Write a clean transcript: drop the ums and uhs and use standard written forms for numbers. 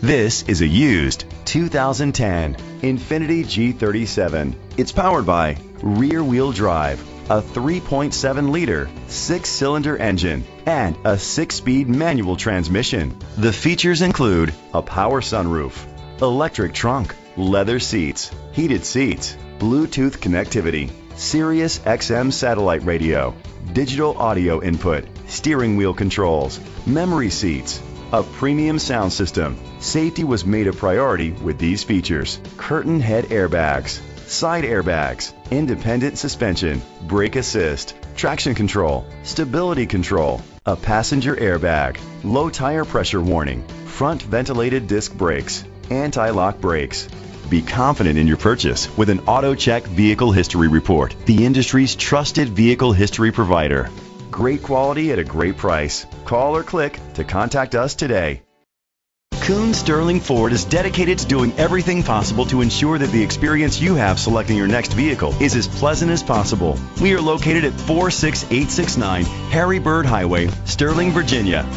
This is a used 2010 Infiniti G37. It's powered by rear-wheel drive, a 3.7-liter 6-cylinder engine, and a 6-speed manual transmission. The features include a power sunroof, electric trunk, leather seats, heated seats, Bluetooth connectivity, Sirius XM satellite radio, digital audio input, steering wheel controls, memory seats, a premium sound system. Safety was made a priority with these features: curtain head airbags, side airbags, independent suspension, brake assist, traction control, stability control, a passenger airbag, low tire pressure warning, front ventilated disc brakes, anti-lock brakes. Be confident in your purchase with an AutoCheck Vehicle History Report, the industry's trusted vehicle history provider. Great quality at a great price. Call or click to contact us today. Koons Sterling Ford is dedicated to doing everything possible to ensure that the experience you have selecting your next vehicle is as pleasant as possible. We are located at 46869 Harry Byrd Highway, Sterling, Virginia.